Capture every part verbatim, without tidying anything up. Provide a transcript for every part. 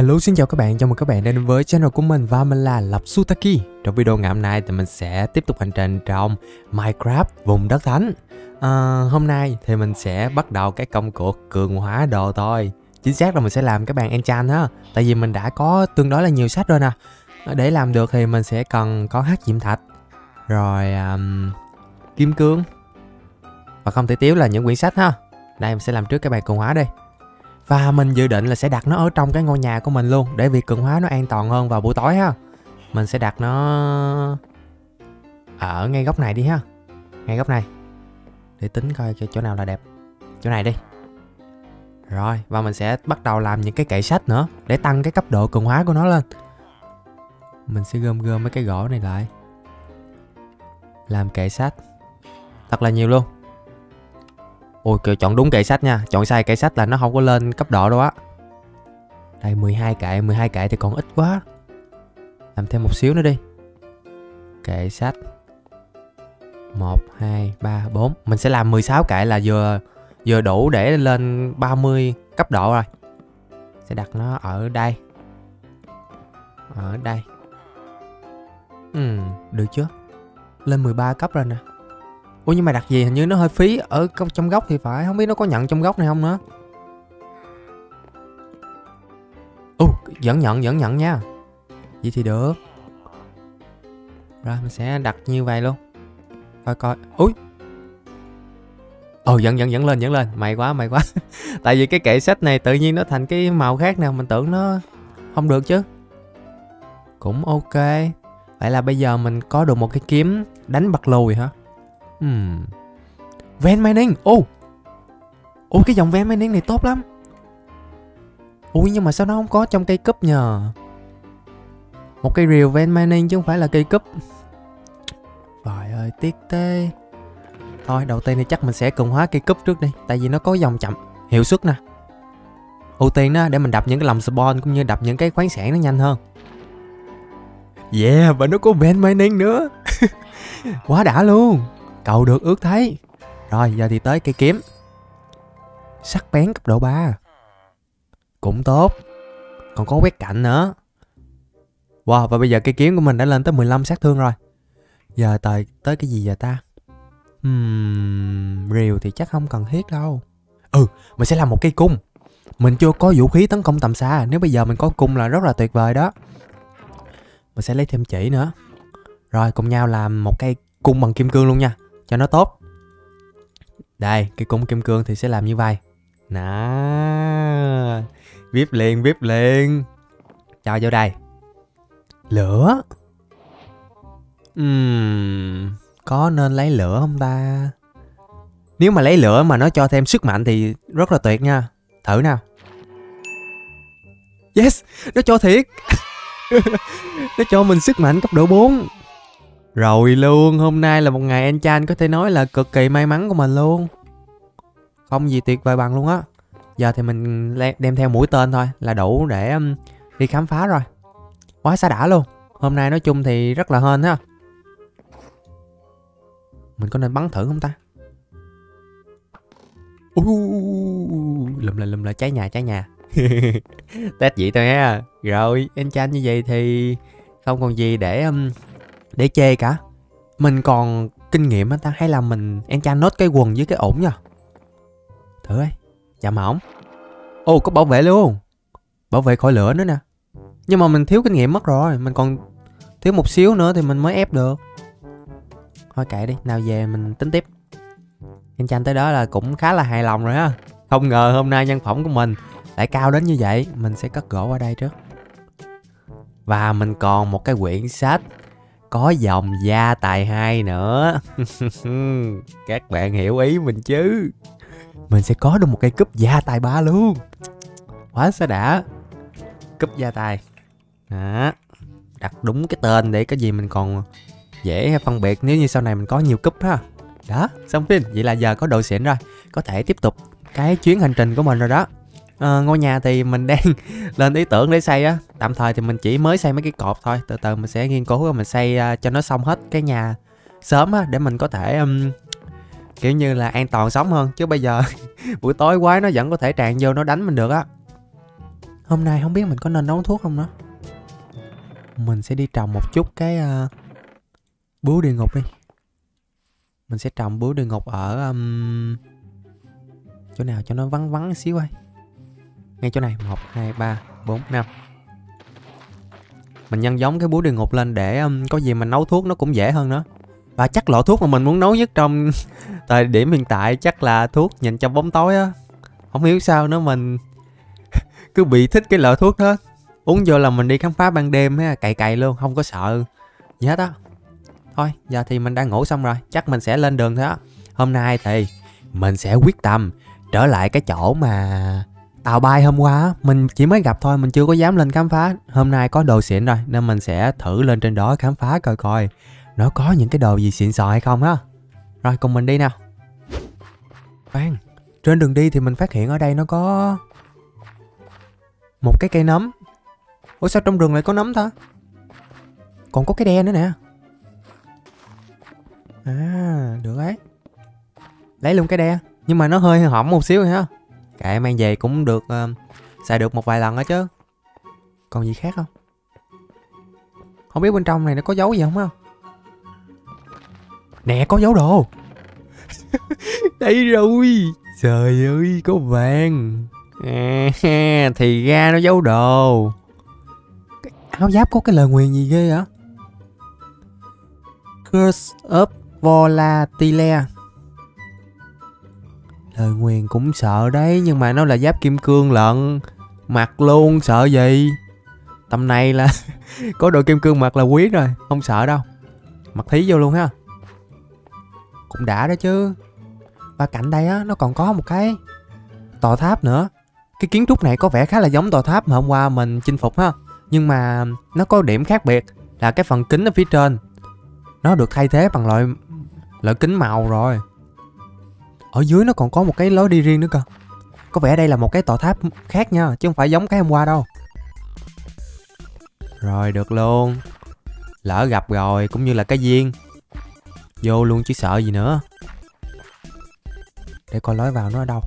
Hello, xin chào các bạn, chào mừng các bạn đến với channel của mình và mình là Lộc Zutaki. Trong video ngày hôm nay thì mình sẽ tiếp tục hành trình trong Minecraft vùng đất thánh. à, Hôm nay thì mình sẽ bắt đầu cái công cuộc cường hóa đồ thôi. Chính xác là mình sẽ làm các bạn enchant ha. Tại vì mình đã có tương đối là nhiều sách rồi nè. Để làm được thì mình sẽ cần có hắc diệm thạch, rồi um, kim cương, và không thể thiếu là những quyển sách ha. Đây mình sẽ làm trước các bạn cường hóa đi. Và mình dự định là sẽ đặt nó ở trong cái ngôi nhà của mình luôn, để việc cường hóa nó an toàn hơn vào buổi tối ha. Mình sẽ đặt nó ở ngay góc này đi ha. Ngay góc này. Để tính coi chỗ nào là đẹp. Chỗ này đi. Rồi, và mình sẽ bắt đầu làm những cái kệ sách nữa, để tăng cái cấp độ cường hóa của nó lên. Mình sẽ gom gom mấy cái gỗ này lại, làm kệ sách thật là nhiều luôn. Ôi kìa, chọn đúng kệ sách nha, chọn sai kệ sách là nó không có lên cấp độ đâu á. Đây mười hai kệ, mười hai kệ thì còn ít quá. Làm thêm một xíu nữa đi. Kệ sách một, hai, ba, bốn. Mình sẽ làm mười sáu kệ là vừa vừa đủ để lên ba mươi cấp độ rồi. Sẽ đặt nó ở đây. Ở đây. Ừ, được chưa? Lên mười ba cấp rồi nè. Ủa nhưng mà đặt gì hình như nó hơi phí ở trong góc thì phải, không biết nó có nhận trong góc này không nữa. Ồ, vẫn nhận, vẫn nhận nha. Vậy thì được. Rồi mình sẽ đặt như vậy luôn. Coi coi. Úi. Ồ oh, vẫn vẫn vẫn lên, vẫn lên. May quá, may quá. Tại vì cái kệ sách này tự nhiên nó thành cái màu khác nè, mình tưởng nó không được chứ. Cũng ok. Vậy là bây giờ mình có được một cái kiếm đánh bật lùi hả? Hmm. vê en Mining. Ô oh. Ô oh, cái dòng vê en Mining này tốt lắm. Ui nhưng mà sao nó không có trong cây cúp nhờ. Một cây rìu vê en Mining chứ không phải là cây cúp. Trời ơi tiếc tê. Thôi đầu tiên thì chắc mình sẽ cường hóa cây cúp trước đi. Tại vì nó có dòng chậm hiệu suất nè. Ưu tiên đó để mình đập những cái lòng spawn, cũng như đập những cái khoáng sản nó nhanh hơn. Yeah, và nó có vê en Mining nữa. Quá đã luôn. Cầu được ước thấy. Rồi giờ thì tới cây kiếm. Sắc bén cấp độ ba. Cũng tốt. Còn có quét cạnh nữa. Wow, và bây giờ cây kiếm của mình đã lên tới mười lăm sát thương rồi. Giờ tới, tới cái gì giờ ta? uhm, Rìu thì chắc không cần thiết đâu. Ừ, mình sẽ làm một cây cung. Mình chưa có vũ khí tấn công tầm xa. Nếu bây giờ mình có cung là rất là tuyệt vời đó. Mình sẽ lấy thêm chỉ nữa. Rồi cùng nhau làm một cây cung bằng kim cương luôn nha, cho nó tốt. Đây, cái cung kim cương thì sẽ làm như vậy. Nà, bíp liền, bíp liền. Cho vô đây. Lửa. uhm, Có nên lấy lửa không ta? Nếu mà lấy lửa mà nó cho thêm sức mạnh thì rất là tuyệt nha. Thử nào. Yes, nó cho thiệt. Nó cho mình sức mạnh cấp độ bốn. Rồi luôn, hôm nay là một ngày enchant có thể nói là cực kỳ may mắn của mình luôn. Không gì tuyệt vời bằng luôn á. Giờ thì mình đem theo mũi tên thôi là đủ để đi khám phá rồi. Quá xa đã luôn. Hôm nay nói chung thì rất là hên ha. Mình có nên bắn thử không ta? Uh, lùm lại lùm lại, cháy nhà, cháy nhà. Test vậy thôi ha. Rồi, enchant như vậy thì không còn gì để... Um, để chê cả. Mình còn kinh nghiệm á ta. Hay là mình enchant nốt cái quần với cái ổn nha. Thử ấy. Chạm ổn. Ồ oh, có bảo vệ luôn. Bảo vệ khỏi lửa nữa nè. Nhưng mà mình thiếu kinh nghiệm mất rồi. Mình còn thiếu một xíu nữa thì mình mới ép được. Thôi kệ đi. Nào về mình tính tiếp. Enchant tới đó là cũng khá là hài lòng rồi ha. Không ngờ hôm nay nhân phẩm của mình lại cao đến như vậy. Mình sẽ cất gỗ ở đây trước. Và mình còn một cái quyển sách có dòng gia tài hai nữa. Các bạn hiểu ý mình chứ. Mình sẽ có được một cây cúp gia tài ba luôn. Quá sẽ đã. Cúp gia tài đó. Đặt đúng cái tên để cái gì mình còn dễ phân biệt. Nếu như sau này mình có nhiều cúp ha. Đó, xong phim. Vậy là giờ có độ xịn rồi. Có thể tiếp tục cái chuyến hành trình của mình rồi đó. À, ngôi nhà thì mình đang lên ý tưởng để xây á. Tạm thời thì mình chỉ mới xây mấy cái cột thôi. Từ từ mình sẽ nghiên cứu và mình xây uh, cho nó xong hết cái nhà sớm á. Để mình có thể um, kiểu như là an toàn sống hơn. Chứ bây giờ buổi tối quái nó vẫn có thể tràn vô nó đánh mình được á. Hôm nay không biết mình có nên nấu thuốc không nữa. Mình sẽ đi trồng một chút cái uh, bướu địa ngục đi. Mình sẽ trồng bướu địa ngục ở um, chỗ nào cho nó vắng vắng xíu ấy. Ngay chỗ này, một, hai, ba, bốn, năm. Mình nhân giống cái bướu địa ngục lên để um, có gì mình nấu thuốc nó cũng dễ hơn nữa. Và chắc loại thuốc mà mình muốn nấu nhất trong thời điểm hiện tại chắc là thuốc nhìn trong bóng tối á. Không hiểu sao nữa mình cứ bị thích cái loại thuốc đó. Uống vô là mình đi khám phá ban đêm á, cày cày luôn, không có sợ gì hết á. Thôi, giờ thì mình đã ngủ xong rồi, chắc mình sẽ lên đường thôi á. Hôm nay thì mình sẽ quyết tâm trở lại cái chỗ mà tàu bay hôm qua. Mình chỉ mới gặp thôi, mình chưa có dám lên khám phá. Hôm nay có đồ xịn rồi, nên mình sẽ thử lên trên đó khám phá coi coi nó có những cái đồ gì xịn sò hay không á. Rồi, cùng mình đi nào. Khoan, trên đường đi thì mình phát hiện ở đây nó có một cái cây nấm. Ủa sao trong rừng lại có nấm ta? Còn có cái đe nữa nè. À, được đấy. Lấy luôn cái đe. Nhưng mà nó hơi hỏng một xíu rồi ha. Kệ, mang về cũng được, uh, xài được một vài lần đó chứ. Còn gì khác không? Không biết bên trong này nó có dấu gì không không? Nè, có dấu đồ. Đây rồi. Trời ơi, có vàng. À, thì ra nó giấu đồ. Cái áo giáp có cái lời nguyền gì ghê hả? Curse of Volatile. Lời nguyền cũng sợ đấy, nhưng mà nó là giáp kim cương lận, mặc luôn sợ gì. Tầm này là có đồ kim cương mặc là quý rồi, không sợ đâu. Mặc thí vô luôn ha, cũng đã đó chứ. Và cạnh đây á, nó còn có một cái tòa tháp nữa. Cái kiến trúc này có vẻ khá là giống tòa tháp mà hôm qua mình chinh phục ha. Nhưng mà nó có điểm khác biệt là cái phần kính ở phía trên nó được thay thế bằng loại loại kính màu rồi. Ở dưới nó còn có một cái lối đi riêng nữa cơ. Có vẻ đây là một cái tòa tháp khác nha, chứ không phải giống cái hôm qua đâu. Rồi, được luôn. Lỡ gặp rồi, cũng như là cái duyên. Vô luôn chứ sợ gì nữa. Để coi lối vào nó ở đâu.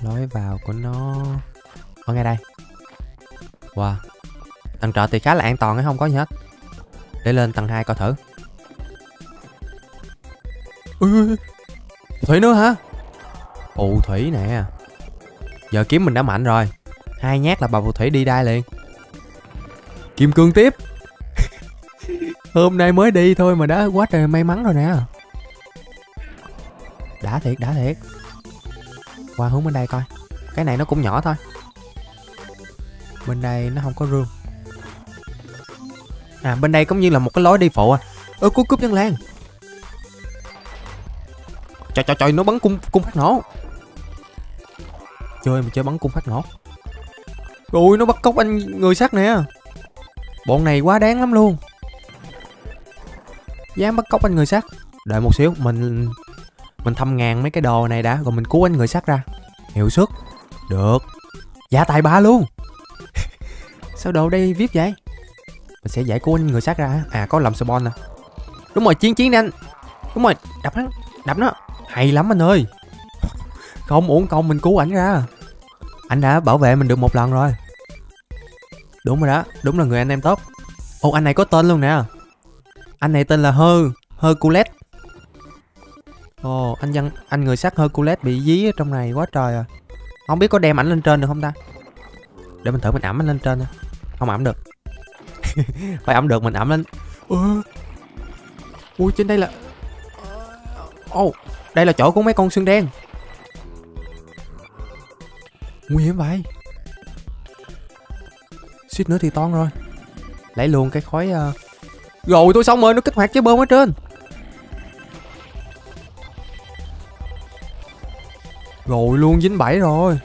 Lối vào của nó ở ngay đây. Wow, tầng trệt thì khá là an toàn ấy, không có gì hết. Để lên tầng hai coi thử. Ừ, thủy nữa hả? Phù thủy nè. Giờ kiếm mình đã mạnh rồi. Hai nhát là bà phù thủy đi đai liền. Kim cương tiếp. Hôm nay mới đi thôi mà đã quá trời may mắn rồi nè. Đã thiệt, đã thiệt. Qua hướng bên đây coi. Cái này nó cũng nhỏ thôi. Bên đây nó không có rương. À, bên đây cũng như là một cái lối đi phụ. À, ơ cúp cúp nhân lan. Trời trời trời, nó bắn cung cung phát nổ. Chơi mà chơi bắn cung phát nổ. Ui, nó bắt cóc anh người sắt nè. Bọn này quá đáng lắm luôn. Dám bắt cóc anh người sắt. Đợi một xíu, mình mình thăm ngàn mấy cái đồ này đã, rồi mình cứu anh người sắt ra. Hiệu suất được. Dạ tài ba luôn. Sao đồ đây viết vậy? Mình sẽ giải cứu anh người sắt ra. À, có làm spawn nè. Đúng rồi, chiến chiến đi anh. Đúng rồi, đập hắn, đập nó. Hay lắm anh ơi. Không uổng công mình cứu ảnh ra. Anh đã bảo vệ mình được một lần rồi. Đúng rồi đó, đúng là người anh em tốt. Ồ, anh này có tên luôn nè. Anh này tên là Hơ Hercule. Ồ, anh dân anh người sắt Hercule bị dí ở trong này quá trời à. Không biết có đem ảnh lên trên được không ta? Để mình thử mình ẩm ảnh lên trên. Không ẩm được. Phải ẩm được mình ẩm lên. Ừ. Ui, trên đây là ồ, oh, đây là chỗ của mấy con xương đen. Nguy hiểm vậy. Suýt nữa thì toan rồi. Lấy luôn cái khói. Uh... Rồi tôi xong rồi, nó kích hoạt cái bơm ở trên. Rồi luôn, dính bẫy rồi.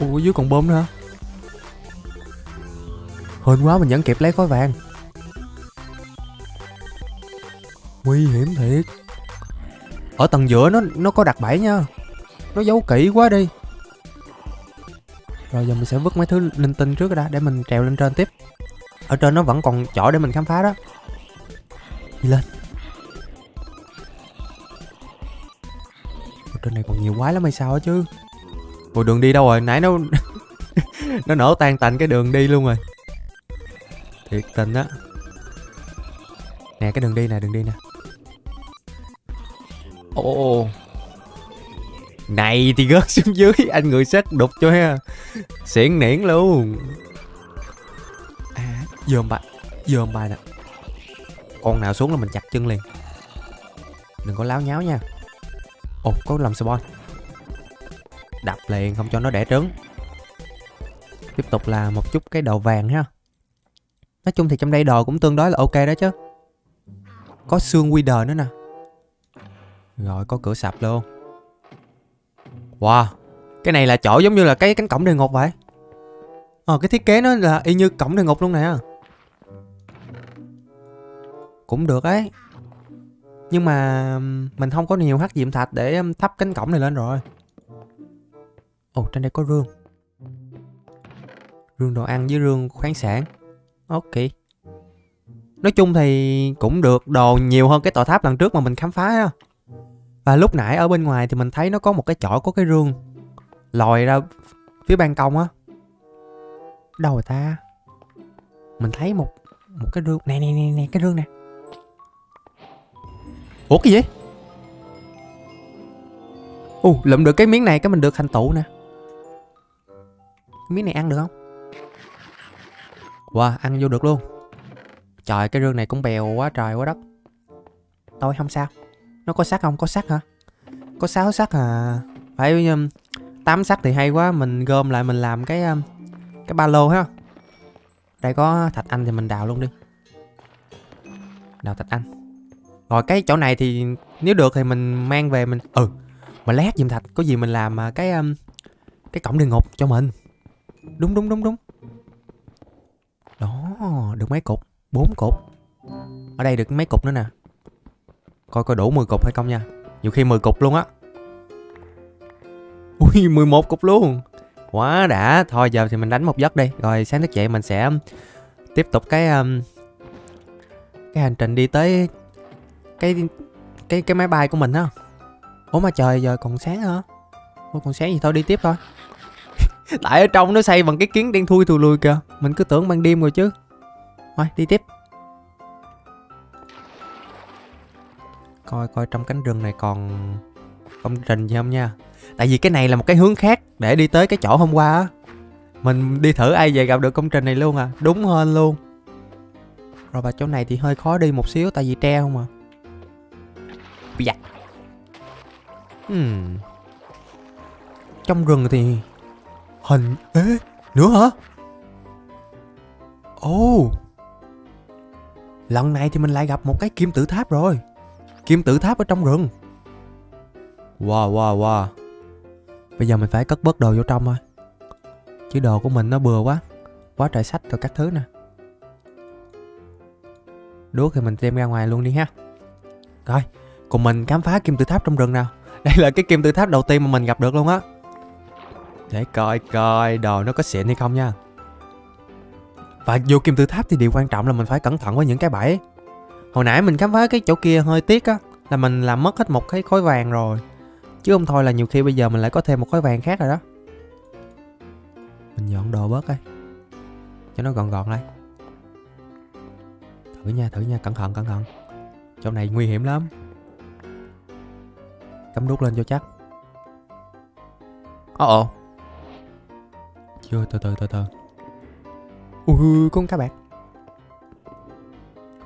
Ủa, dưới còn bơm nữa hả? Hên quá mình vẫn kịp lấy khói vàng. Nguy hiểm thiệt. Ở tầng giữa nó nó có đặt bẫy nha. Nó giấu kỹ quá đi. Rồi giờ mình sẽ vứt mấy thứ linh tinh trước đã, để mình trèo lên trên tiếp. Ở trên nó vẫn còn chỗ để mình khám phá đó. Đi lên. trên này còn nhiều quái lắm hay sao á chứ. Ủa đường đi đâu rồi? Nãy nó nó nổ tan tành cái đường đi luôn rồi. Thiệt tình á. Nè cái đường đi nè, đường đi nè. Ồ oh. Này thì gớt xuống dưới, anh người sắt đục cho ha. Xỉn niễn luôn. À, dòm bài, dòm bài nè. Con nào xuống là mình chặt chân liền. Đừng có láo nháo nha. Ồ, oh, có làm spawn. Đập liền, không cho nó đẻ trứng. Tiếp tục là một chút cái đồ vàng ha. Nói chung thì trong đây đồ cũng tương đối là ok đó chứ. Có xương quy đờ nữa nè. Rồi, có cửa sập luôn. Wow, cái này là chỗ giống như là cái cánh cổng địa ngục vậy. Ờ, cái thiết kế nó là y như cổng địa ngục luôn nè. Cũng được ấy. Nhưng mà mình không có nhiều hắc diệm thạch để thắp cánh cổng này lên rồi. Ồ, trên đây có rương. Rương đồ ăn với rương khoáng sản. Ok. Nói chung thì cũng được, đồ nhiều hơn cái tòa tháp lần trước mà mình khám phá ha. Và lúc nãy ở bên ngoài thì mình thấy nó có một cái chỗ có cái rương lòi ra phía ban công á. Đâu rồi ta? Mình thấy một một cái rương. Nè nè nè nè cái rương nè. Ủa cái gì? Ồ, uh, lượm được cái miếng này cái mình được thành tựu nè. Cái miếng này ăn được không? Wow, ăn vô được luôn. Trời, cái rương này cũng bèo quá trời quá đất. Thôi không sao. Nó có sắt không? Có sắt hả? Có sáu sắt à? Phải tám sắt thì hay quá. Mình gom lại mình làm cái cái ba lô ha. Đây có thạch anh thì mình đào luôn đi. Đào thạch anh. Rồi cái chỗ này thì nếu được thì mình mang về mình. Ừ, mà lát dùm thạch. Có gì mình làm cái cái cổng địa ngục cho mình. Đúng đúng đúng đúng. Đó, được mấy cục? bốn cục. Ở đây được mấy cục nữa nè. Coi coi đủ mười cục hay không nha. Nhiều khi mười cục luôn á. Ui mười một cục luôn. Quá đã. Thôi giờ thì mình đánh một giấc đi. Rồi sáng thức dậy mình sẽ tiếp tục cái um, cái hành trình đi tới cái cái cái máy bay của mình á. Ủa mà trời giờ còn sáng hả? Ủa còn sáng gì, thôi đi tiếp thôi. Tại ở trong nó xây bằng cái kiến đen thui thù lùi kìa. Mình cứ tưởng ban đêm rồi chứ. Thôi đi tiếp. Coi coi trong cánh rừng này còn công trình gì không nha. Tại vì cái này là một cái hướng khác để đi tới cái chỗ hôm qua á. Mình đi thử ai về gặp được công trình này luôn à. Đúng hơn luôn. Rồi và chỗ này thì hơi khó đi một xíu. Tại vì tre không à. Dạ. hmm. Trong rừng thì hình ế nữa hả? Ồ oh. Lần này thì mình lại gặp một cái kim tự tháp rồi. Kim tự tháp ở trong rừng. Wow wow wow. Bây giờ mình phải cất bớt đồ vô trong thôi. Chứ đồ của mình nó bừa quá. Quá trời sách rồi các thứ nè. Đuốc thì mình đem ra ngoài luôn đi ha. Rồi, cùng mình khám phá kim tự tháp trong rừng nào. Đây là cái kim tự tháp đầu tiên mà mình gặp được luôn á. Để coi coi đồ nó có xịn hay không nha. Và vô kim tự tháp thì điều quan trọng là mình phải cẩn thận với những cái bẫy. Hồi nãy mình khám phá cái chỗ kia hơi tiếc á. Là mình làm mất hết một cái khối vàng rồi. Chứ không thôi là nhiều khi bây giờ mình lại có thêm một khối vàng khác rồi đó. Mình dọn đồ bớt đây cho nó gọn gọn lại. Thử nha, thử nha, cẩn thận, cẩn thận. Chỗ này nguy hiểm lắm. Cắm đuốc lên cho chắc. Ồ ồ. Chưa, từ từ từ từ. Ui, con cá bạc.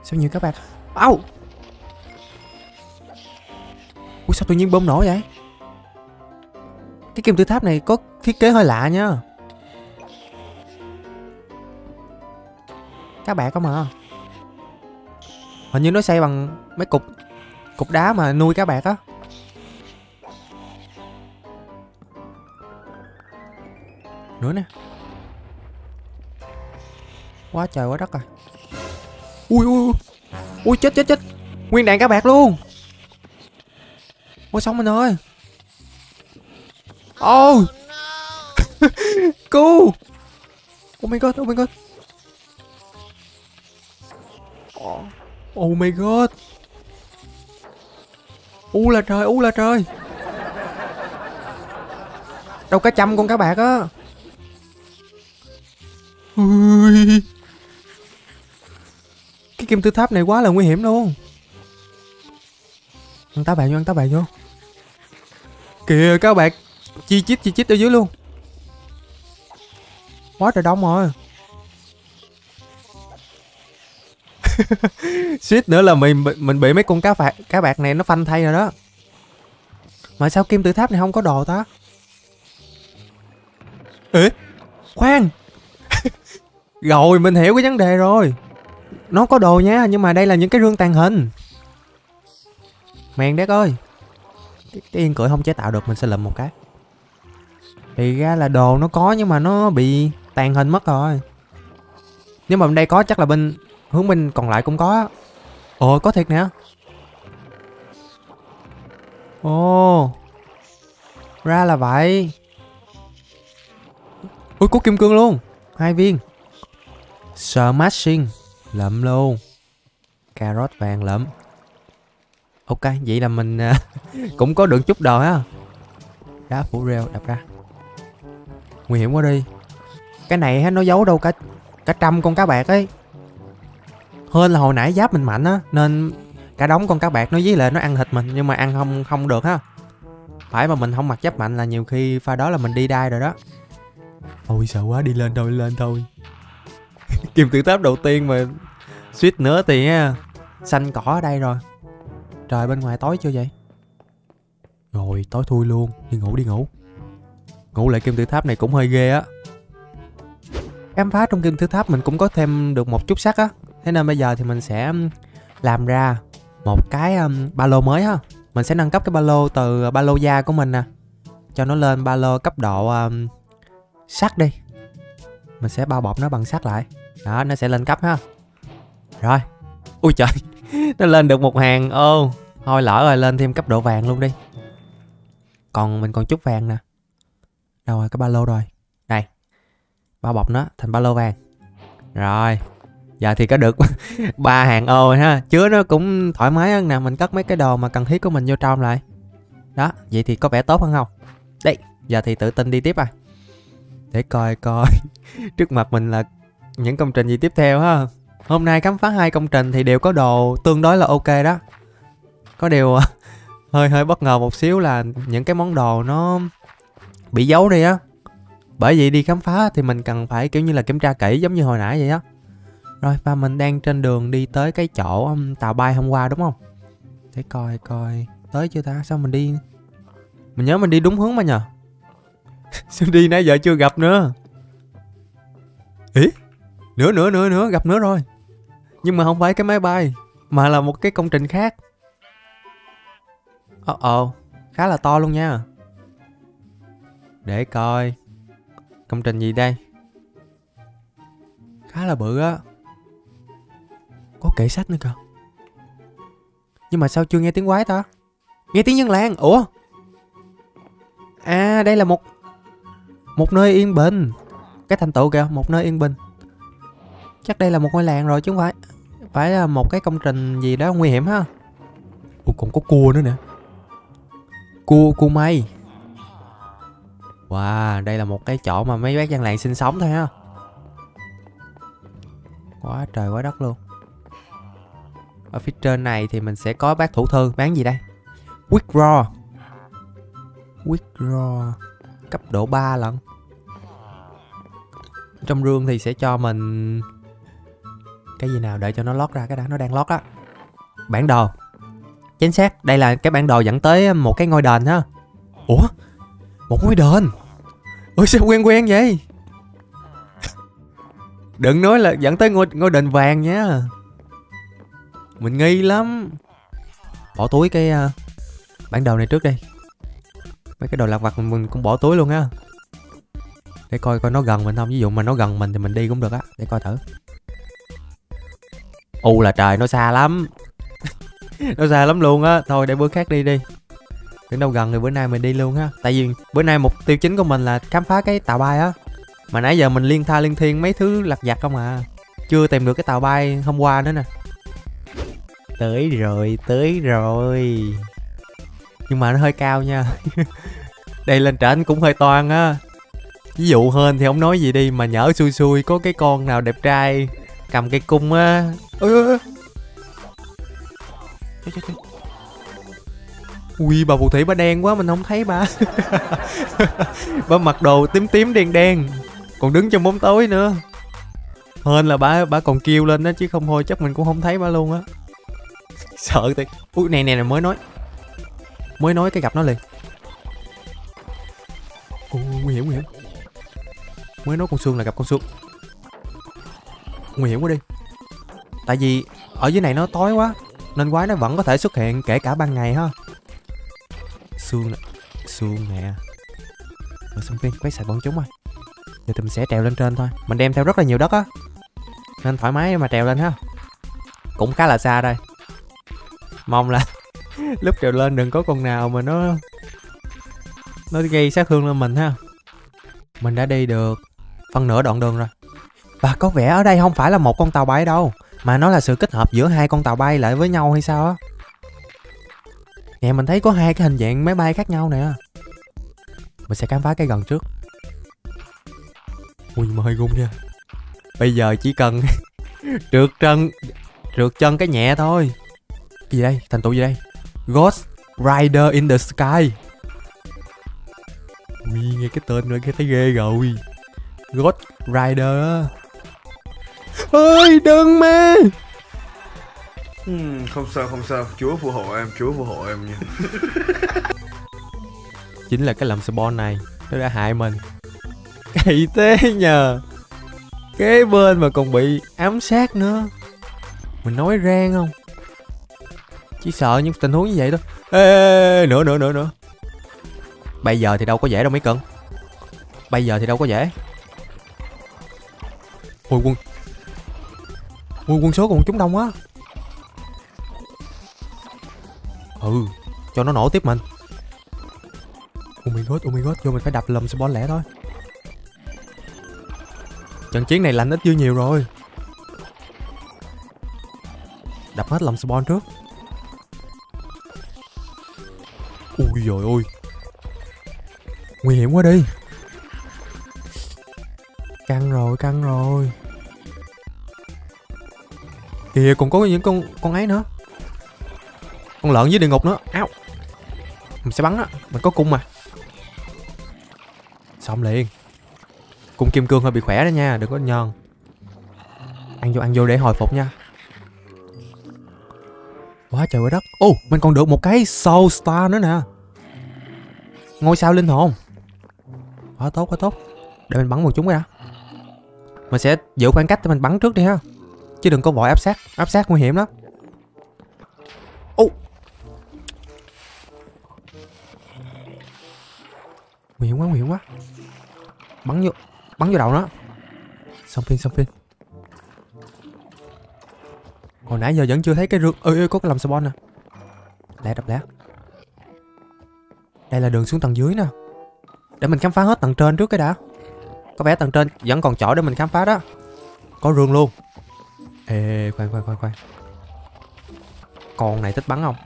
Sao nhiều cá bạc? Au. Ui sao tự nhiên bơm nổ vậy? Cái kim tự tháp này có thiết kế hơi lạ nha. Cá bạc không hả? Hình như nó xây bằng mấy cục cục đá mà nuôi cá bạc á. Nữa nè. Quá trời quá đất rồi. Ui ui ui chết chết chết. Nguyên đàn cá bạc luôn. Ôi sống mình ơi. Ôi cứu. Oh my god, oh my god. Oh my god. U là trời, u là trời. đâu cả trăm con cá bạc á. Ui, cái kim tự tháp này quá là nguy hiểm luôn. Ăn tá bạc vô, ăn tá bạc vô. Kìa cá bạc chi chít chi chít ở dưới luôn. Quá trời đông rồi. Suýt nữa là mình mình bị mấy con cá bạc cá bạc này nó phanh thay rồi đó. Mà sao kim tự tháp này không có đồ ta? Ê, khoan. Rồi mình hiểu cái vấn đề rồi. Nó có đồ nha, nhưng mà đây là những cái rương tàng hình. Mèn đét ơi. Cái yên cưỡi không chế tạo được, mình sẽ lụm một cái. Thì ra là đồ nó có nhưng mà nó bị tàn hình mất rồi. Nếu mà bên đây có chắc là bên hướng bên còn lại cũng có. Ồ có thiệt nè. Ồ, ra là vậy. Ui có kim cương luôn, hai viên. Smashing, lụm luôn. Cà rốt vàng lụm. Ok, vậy là mình cũng có được chút đồ á. Đá phủ rêu, đập ra. Nguy hiểm quá đi. Cái này nó giấu đâu cả cả trăm con cá bạc ấy. Hơn là hồi nãy giáp mình mạnh á, nên cả đống con cá bạc nó với lại nó ăn thịt mình. Nhưng mà ăn không không được ha. Phải mà mình không mặc giáp mạnh là nhiều khi pha đó là mình đi đai rồi đó. Ôi sợ quá, đi lên thôi, đi lên thôi. Kim tự tháp đầu tiên mà suýt nữa thì xanh cỏ ở đây rồi. Trời bên ngoài tối chưa vậy? Rồi tối thui luôn. Đi ngủ đi ngủ. Ngủ lại kim tự tháp này cũng hơi ghê á. Khám phá trong kim tự tháp mình cũng có thêm được một chút sắt á. Thế nên bây giờ thì mình sẽ làm ra một cái um, ba lô mới ha. Mình sẽ nâng cấp cái ba lô từ ba lô da của mình nè, cho nó lên ba lô cấp độ um, sắt đi. Mình sẽ bao bọc nó bằng sắt lại. Đó nó sẽ lên cấp ha. Rồi. Ui trời. Nó lên được một hàng. Ô thôi lỡ rồi, lên thêm cấp độ vàng luôn đi. Còn mình còn chút vàng nè. Đâu rồi cái ba lô rồi. Đây. Bao bọc nó thành ba lô vàng. Rồi. Giờ thì có được ba hàng ô rồi ha. Chứa nó cũng thoải mái hơn nè. Mình cất mấy cái đồ mà cần thiết của mình vô trong lại. Đó. Vậy thì có vẻ tốt hơn không? Đây. Giờ thì tự tin đi tiếp à. Để coi coi. Trước mặt mình là những công trình gì tiếp theo ha. Hôm nay khám phá hai công trình thì đều có đồ tương đối là ok đó. Có điều hơi hơi bất ngờ một xíu là những cái món đồ nó bị giấu đi á. Bởi vậy đi khám phá thì mình cần phải kiểu như là kiểm tra kỹ giống như hồi nãy vậy á. Rồi và mình đang trên đường đi tới cái chỗ tàu bay hôm qua đúng không? Để coi coi tới chưa ta, sao mình đi. Mình nhớ mình đi đúng hướng mà nhờ. Sao đi nãy giờ chưa gặp nữa. Ý, nữa nữa nữa nữa gặp nữa rồi. Nhưng mà không phải cái máy bay mà là một cái công trình khác. Ồ oh, ồ oh, khá là to luôn nha. Để coi công trình gì đây. Khá là bự á. Có kệ sách nữa kìa. Nhưng mà sao chưa nghe tiếng quái ta? Nghe tiếng dân làng. Ủa. À đây là một Một nơi yên bình. Cái thành tựu kìa, một nơi yên bình. Chắc đây là một ngôi làng rồi chứ không phải Phải là một cái công trình gì đó nguy hiểm ha. Ủa còn có cua nữa nè. Cua, cua mây. Wow, đây là một cái chỗ mà mấy bác dân làng sinh sống thôi ha. Quá trời quá đất luôn. Ở phía trên này thì mình sẽ có bác thủ thư. Bán gì đây? Quick Raw. Quick Raw cấp độ ba lận. Trong rương thì sẽ cho mình cái gì nào để cho nó lót ra cái đã. Nó đang lót á. Bản đồ. Chính xác, đây là cái bản đồ dẫn tới một cái ngôi đền ha. Ủa? Một ngôi đền. Ôi sao quen quen vậy. Đừng nói là dẫn tới ngôi, ngôi đền vàng nha. Mình nghi lắm. Bỏ túi cái uh, bản đồ này trước đi. Mấy cái đồ lạc vặt mình, mình cũng bỏ túi luôn ha. Để coi coi nó gần mình không. Ví dụ mà nó gần mình thì mình đi cũng được á. Để coi thử. U là trời, nó xa lắm. Nó xa lắm luôn á. Thôi để bữa khác đi đi. Đến đâu gần thì bữa nay mình đi luôn ha. Tại vì bữa nay mục tiêu chính của mình là khám phá cái tàu bay á. Mà nãy giờ mình liên tha liên thiên mấy thứ lặt vặt không à. Chưa tìm được cái tàu bay hôm qua nữa nè. Tới rồi, tới rồi. Nhưng mà nó hơi cao nha. Đây lên trển cũng hơi toan á. Ví dụ hên thì không nói gì đi, mà nhỡ xui xui có cái con nào đẹp trai cầm cây cung á. Ơ ui, bà phù thủy bà đen quá, mình không thấy bà. Bà mặc đồ tím tím đen đen, còn đứng trong bóng tối nữa. Hên là bà bà còn kêu lên đó, chứ không thôi chắc mình cũng không thấy bà luôn á. Sợ thiệt. Ui nè nè, mới nói mới nói cái gặp nó liền. Ui nguy hiểm nguy hiểm. Mới nói con xương là gặp con xương. Nguy hiểm quá đi. Tại vì ở dưới này nó tối quá nên quái nó vẫn có thể xuất hiện kể cả ban ngày ha. Xương nè, xương nè. Mà xong viên quái sạch bọn chúng rồi. Giờ thì mình sẽ trèo lên trên thôi. Mình đem theo rất là nhiều đất á, nên thoải mái mà trèo lên ha. Cũng khá là xa đây. Mong là lúc trèo lên đừng có con nào mà nó Nó gây sát thương lên mình ha. Mình đã đi được phân nửa đoạn đường rồi. Và có vẻ ở đây không phải là một con tàu bay đâu, mà nó là sự kết hợp giữa hai con tàu bay lại với nhau hay sao á. Nè mình thấy có hai cái hình dạng máy bay khác nhau nè. Mình sẽ khám phá cái gần trước. Ui mà hơi gung nha. Bây giờ chỉ cần trượt chân trượt chân cái nhẹ thôi. Cái gì đây? Thành tựu gì đây? Ghost Rider in the Sky. Ui nghe cái tên nữa nghe thấy ghê rồi. Ghost Rider á. Ôi đừng mà. Uhm, không sao không sao, Chúa phù hộ em, Chúa phù hộ em nha. Chính là cái lầm spawn này nó đã hại mình. Kỳ thế nhờ. Kế bên mà còn bị ám sát nữa. Mình nói rang không, chỉ sợ những tình huống như vậy thôi. Ê nữa nữa nữa nữa. Bây giờ thì đâu có dễ đâu mấy cưng. Bây giờ thì đâu có dễ. Ôi quân Ôi quân số còn chúng đông quá. Ừ, cho nó nổ tiếp mình. Oh my god, oh my god, vô mình phải đập lùm spawn lẻ thôi. Trận chiến này lạnh ít dư nhiều rồi. Đập hết lùm spawn trước. Ui dồi ôi, nguy hiểm quá đi. Căng rồi, căng rồi. Kìa, còn có những con con ấy nữa. Con lợn dưới địa ngục nữa. Áo. Mình sẽ bắn đó. Mình có cung mà. Xong liền. Cung kim cương hơi bị khỏe đó nha, đừng có nhờn. Ăn vô ăn vô để hồi phục nha. Quá trời quá đất. Ô oh, mình còn được một cái Soul Star nữa nè. Ngôi sao linh hồn. Quá tốt quá tốt. Để mình bắn một chúng ra. Mình sẽ giữ khoảng cách để mình bắn trước đi ha, chứ đừng có vội áp sát. Áp sát nguy hiểm lắm. Ô oh. Nguy hiểm quá nguy hiểm quá. Bắn vô bắn vô đầu nó. Xong phim xong phim. Hồi nãy giờ vẫn chưa thấy cái rương. Ơi ơi có cái lầm spawn nè. Lẹ đập lẹ. Đây là đường xuống tầng dưới nè. Để mình khám phá hết tầng trên trước cái đã. Có vẻ tầng trên vẫn còn chỗ để mình khám phá đó. Có rương luôn. Ê khoan khoan khoan khoan. Con này thích bắn không?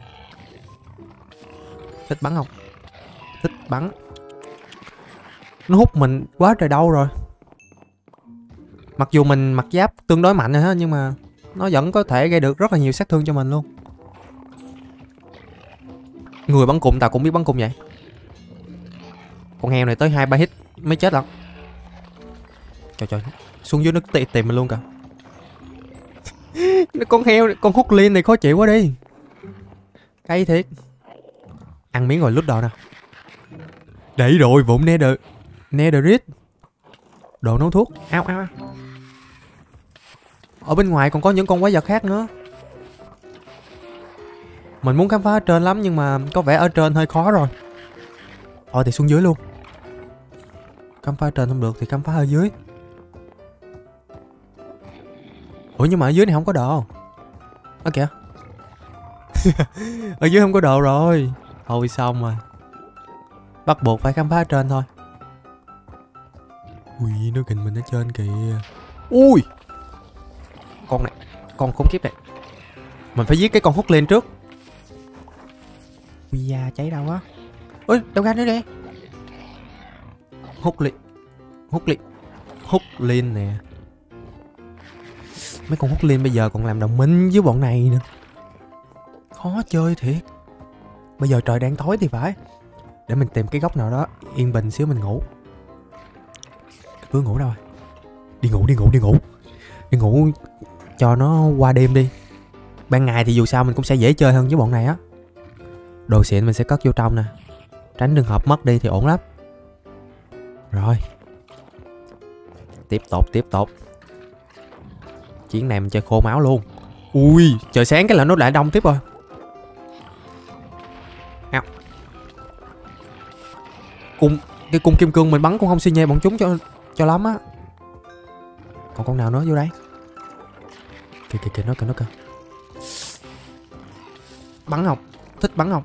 Thích bắn không? Thích bắn. Nó hút mình quá trời đâu rồi. Mặc dù mình mặc giáp tương đối mạnh rồi ha, nhưng mà nó vẫn có thể gây được rất là nhiều sát thương cho mình luôn. Người bắn cung tao cũng biết bắn cung vậy. Con heo này tới hai ba hit mới chết lận. Trời trời, xuống dưới nó tìm mình luôn cả. Con heo này, con hút liên này khó chịu quá đi. Cay thiệt. Ăn miếng rồi lút đồ nè. Để rồi vụn nether. Netherite. Đồ nấu thuốc. Ao ao. Ở bên ngoài còn có những con quái vật khác nữa. Mình muốn khám phá ở trên lắm, nhưng mà có vẻ ở trên hơi khó rồi. Thôi thì xuống dưới luôn. Khám phá ở trên không được thì khám phá ở dưới. Ủa nhưng mà ở dưới này không có đồ. Ơ kìa. Ở dưới không có đồ rồi. Thôi xong mà. Bắt buộc phải khám phá ở trên thôi. Ui nó kình mình ở trên kìa. Ui con này, con khốn kiếp này. Mình phải giết cái con hút lên trước. Ui da cháy đâu á. Ui đâu ra nữa nè. hút lên, hút lên, hút lên nè. Mấy con hút lên bây giờ còn làm đồng minh với bọn này nữa. Khó chơi thiệt. Bây giờ trời đang tối thì phải. Để mình tìm cái góc nào đó yên bình xíu mình ngủ. Cứ ngủ đâu rồi. Đi ngủ, đi ngủ, đi ngủ. Đi ngủ cho nó qua đêm đi. Ban ngày thì dù sao mình cũng sẽ dễ chơi hơn với bọn này á. Đồ xịn mình sẽ cất vô trong nè. Tránh trường hợp mất đi thì ổn lắm. Rồi. Tiếp tục, tiếp tục. Chiến này mình chơi khô máu luôn. Ui, trời sáng cái là nó lại đông tiếp rồi. Nào. Cung, cái cung kim cương mình bắn cũng không xi nhê bọn chúng cho cho lắm á. Còn con nào nữa vô đây. Kìa kìa kìa nó kìa nó kìa. Bắn không? Thích bắn không?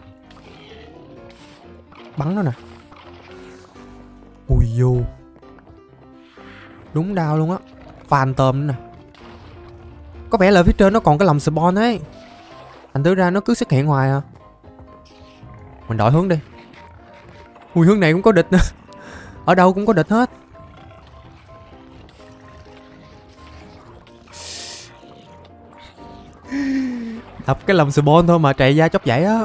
Bắn nó nè. Ui vô. Đúng đau luôn á. Phan tôm nữa nè. Có vẻ là phía trên nó còn cái lồng spawn ấy. Thành tứ ra nó cứ xuất hiện hoài à. Mình đổi hướng đi. Ui hướng này cũng có địch nữa. Ở đâu cũng có địch hết. Đập cái lồng spawn thôi mà chạy ra chóc dãy á.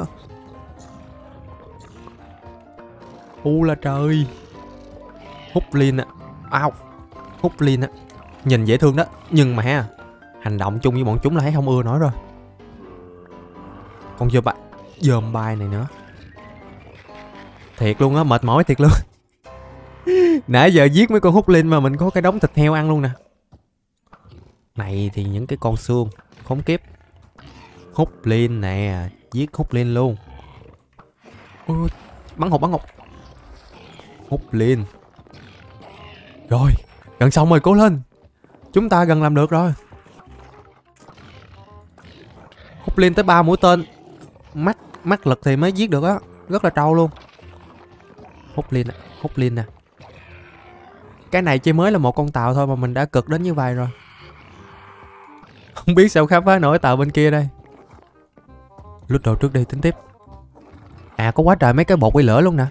U là trời. Hút Lin á. Ao. Hút Lin á. Nhìn dễ thương đó. Nhưng mà ha, hành động chung với bọn chúng là thấy không ưa nổi rồi. Còn giờ bạn dòm bài này nữa. Thiệt luôn á, mệt mỏi thiệt luôn. Nãy giờ giết mấy con hút Lin mà mình có cái đống thịt heo ăn luôn nè. Này thì những cái con xương khốn kiếp. Hút Lin nè, giết hút Lin luôn. Ôi, bắn hộp bắn hộp. Hút Lin. Rồi, gần xong rồi, cố lên. Chúng ta gần làm được rồi. Hút Lin tới ba mũi tên. Mắt mắt lực thì mới giết được á, rất là trâu luôn. Hút Lin nè, hút Lin nè. Cái này chỉ mới là một con tàu thôi mà mình đã cực đến như vậy rồi. Không biết sao khám phá nổi tàu bên kia đây. Lút đồ trước đi tính tiếp. À có quá trời mấy cái bột quay lửa luôn nè.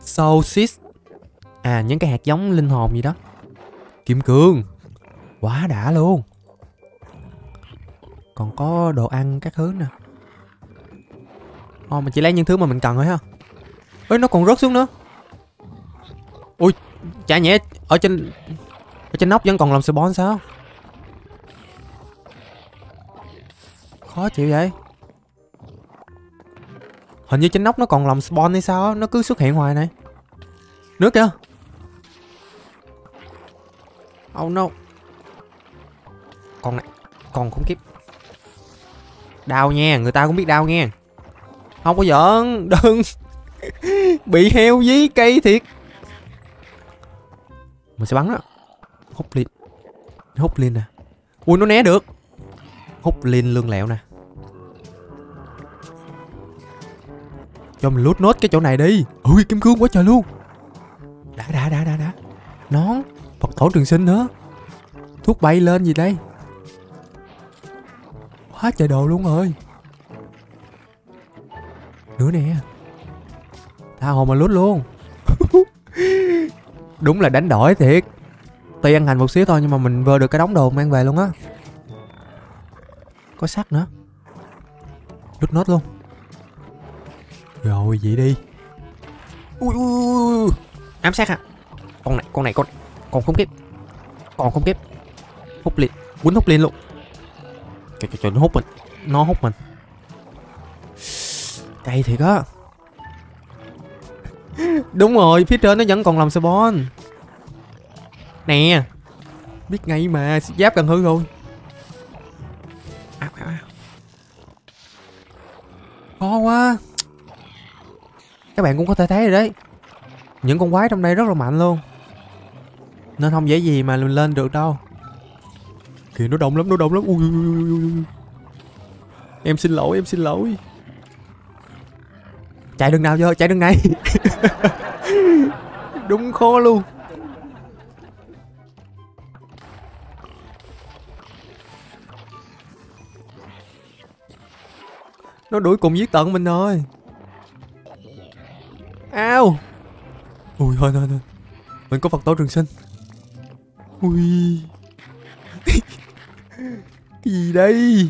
Sausage. À những cái hạt giống linh hồn gì đó. Kim cương. Quá đã luôn. Còn có đồ ăn các thứ nè. Ồ mình chỉ lấy những thứ mà mình cần thôi ha. Ê nó còn rớt xuống nữa. Ui chả nhẽ ở trên ở trên nóc vẫn còn làm spawn sao. Khó chịu vậy. Hình như trên nóc nó còn lòng spawn hay sao á. Nó cứ xuất hiện hoài này. Nước kìa. Oh no. Con này. Con khốn kiếp. Đau nha. Người ta cũng biết đau nha. Không có giỡn. Đừng. Bị heo dí cây thiệt. Mình sẽ bắn đó. Hút Lin. Hút Lin nè. Ui nó né được. Hút Lin lương lẹo nè. Cho mình loot nốt cái chỗ này đi. Ui kim cương quá trời luôn. Đã đã đã đã đã. Nón. Phật tổ trường sinh nữa. Thuốc bay lên gì đây. Quá trời đồ luôn rồi. Nữa nè. Tha hồ mà loot luôn. Đúng là đánh đổi thiệt. Tuy ăn hành một xíu thôi nhưng mà mình vơ được cái đống đồ mang về luôn á. Có sắt nữa. Đứt nốt luôn. Rồi vậy đi. Ui ui ui. Ám sát hả? Con này, con này, con này. Còn không kịp. Còn không kịp. Hút Lin. Quýnh hút Lin luôn. Trời trời trời nó hút mình. Nó hút mình. Cay thiệt á. Đúng rồi, phía trên nó vẫn còn làm spawn. Nè. Biết ngay mà, giáp gần hư rồi. Khó quá. Các bạn cũng có thể thấy rồi đấy. Những con quái trong đây rất là mạnh luôn. Nên không dễ gì mà mình lên được đâu. Kìa nó đông lắm, nó đông lắm. Ui, ui, ui, ui. Em xin lỗi, em xin lỗi. Chạy đường nào vô, chạy đường này. Đúng khó luôn. Nó đuổi cùng giết tận mình rồi. Ao. Ui thôi thôi thôi, mình có vật tố trường sinh. Ui. Cái gì đây?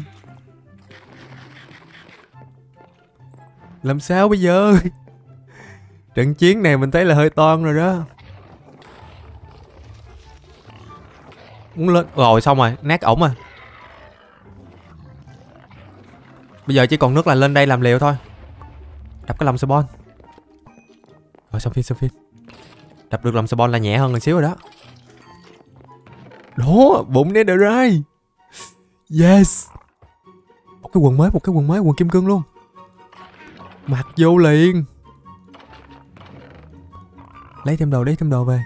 Làm sao bây giờ? Trận chiến này mình thấy là hơi toan rồi đó. Muốn lên rồi, xong rồi, nát ổng à. Bây giờ chỉ còn nước là lên đây làm liều thôi. Đập cái lồng spawn. Rồi xong phim, xong phim. Đập được lồng spawn là nhẹ hơn một xíu rồi đó. Đó, bụng nét đợi rai. Yes. Một cái quần mới, một cái quần mới, quần kim cương luôn. Mặc vô liền. Lấy thêm đồ, lấy thêm đồ về.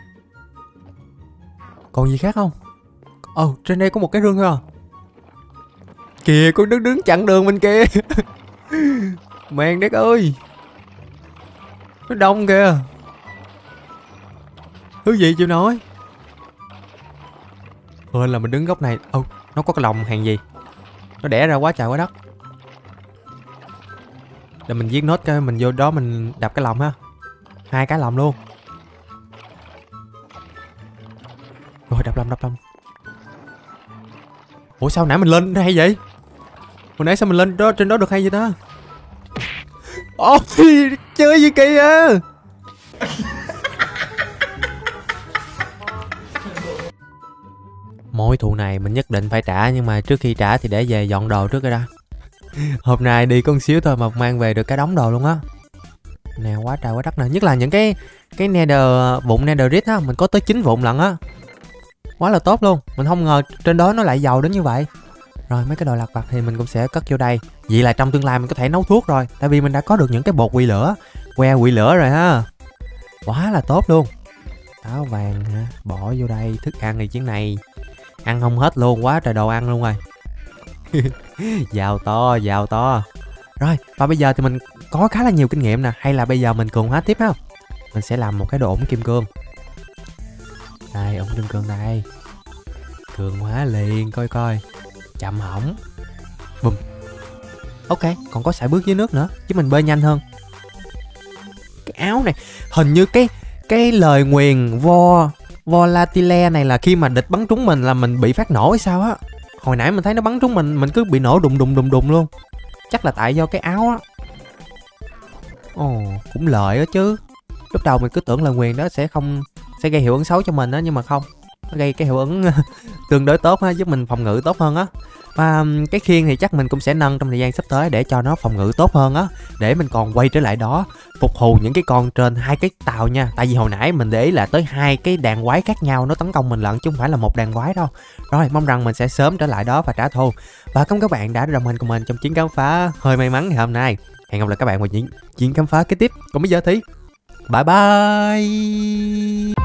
Còn gì khác không? Ồ, oh, trên đây có một cái rương thôi à. Kìa, con đứng đứng chặn đường bên kia. Mèn đất ơi. Nó đông kìa. Thứ gì chịu nói. Hên là mình đứng góc này. Ồ, oh, nó có cái lồng hàng gì. Nó đẻ ra quá trời quá đất. Là mình giết nốt cái mình vô đó mình đập cái lồng ha. Hai cái lồng luôn. Rồi đập lồng, đập lồng. Ủa sao nãy mình lên hay vậy? Hồi nãy sao mình lên đó trên đó được hay vậy ta? Ôi chơi gì kì á. Mối thù này mình nhất định phải trả, nhưng mà trước khi trả thì để về dọn đồ trước cái đã. Hôm nay đi có một xíu thôi mà mang về được cái đống đồ luôn á. Nè quá trời quá đất nè, nhất là những cái cái nether vụn netherite á, mình có tới chín vụn lận á. Quá là tốt luôn, mình không ngờ trên đó nó lại giàu đến như vậy. Rồi mấy cái đồ lặt vặt thì mình cũng sẽ cất vô đây. Vậy là trong tương lai mình có thể nấu thuốc rồi, tại vì mình đã có được những cái bột quỷ lửa, que quỷ lửa rồi ha. Quá là tốt luôn. Táo vàng ha, bỏ vô đây, thức ăn thì chuyến này ăn không hết luôn, quá trời đồ ăn luôn rồi. Giàu to, giàu to. Rồi, và bây giờ thì mình có khá là nhiều kinh nghiệm nè, hay là bây giờ mình cường hóa tiếp ha. Mình sẽ làm một cái đồ ổn kim cương. Đây, ổn kim cương đây. Cường hóa liền, coi coi. Chậm hỏng. Bùm. Ok, còn có sải bước dưới nước nữa, chứ mình bơi nhanh hơn. Cái áo này, hình như cái cái lời nguyền vo Volatile này là khi mà địch bắn trúng mình là mình bị phát nổ hay sao á. Hồi nãy mình thấy nó bắn trúng mình, mình cứ bị nổ đùng đùng đùng đùng luôn. Chắc là tại do cái áo á. Ồ, cũng lợi đó chứ. Lúc đầu mình cứ tưởng là nguyền đó sẽ không sẽ gây hiệu ứng xấu cho mình á, nhưng mà không, nó gây cái hiệu ứng tương đối tốt á, giúp mình phòng ngự tốt hơn á. Và cái khiên thì chắc mình cũng sẽ nâng trong thời gian sắp tới để cho nó phòng ngự tốt hơn á, để mình còn quay trở lại đó phục thù những cái con trên hai cái tàu nha. Tại vì hồi nãy mình để ý là tới hai cái đàn quái khác nhau nó tấn công mình lận, chứ không phải là một đàn quái đâu. Rồi mong rằng mình sẽ sớm trở lại đó và trả thù. Và cảm ơn các bạn đã đồng hành cùng mình trong chuyến khám phá hơi may mắn ngày hôm nay. Hẹn gặp lại các bạn vào những chuyến khám phá kế tiếp. Còn bây giờ thì bye bye.